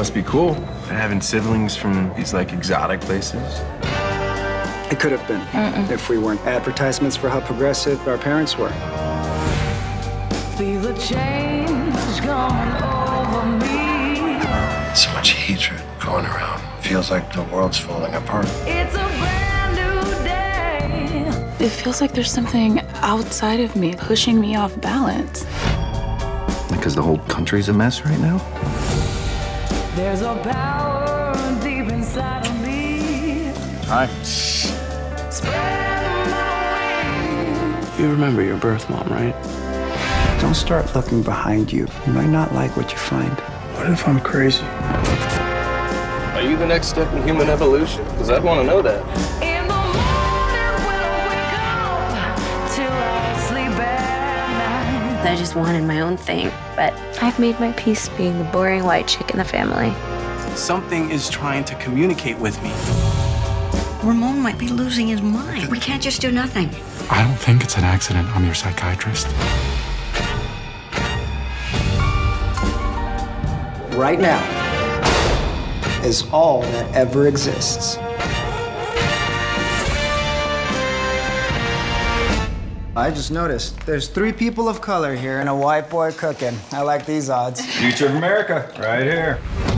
Must be cool, having siblings from these, like, exotic places. It could have been if we weren't advertisements for how progressive our parents were. Feel the change going over me. So much hatred going around. Feels like the world's falling apart. It's a brand new day. It feels like there's something outside of me pushing me off balance. Because the whole country's a mess right now? There's a power deep inside of me. Hi. You remember your birth mom, right? Don't start looking behind you. You might not like what you find. What if I'm crazy? Are you the next step in human evolution? Because I'd want to know that. In the morning when I wake up till I sleep at night. I just wanted my own thing, but I've made my peace being the boring white chick in the family. Something is trying to communicate with me. Ramon might be losing his mind. We can't just do nothing. I don't think it's an accident I'm your psychiatrist. Right now is all that ever exists. I just noticed there's 3 people of color here and a white boy cooking. I like these odds. Future of America, right here.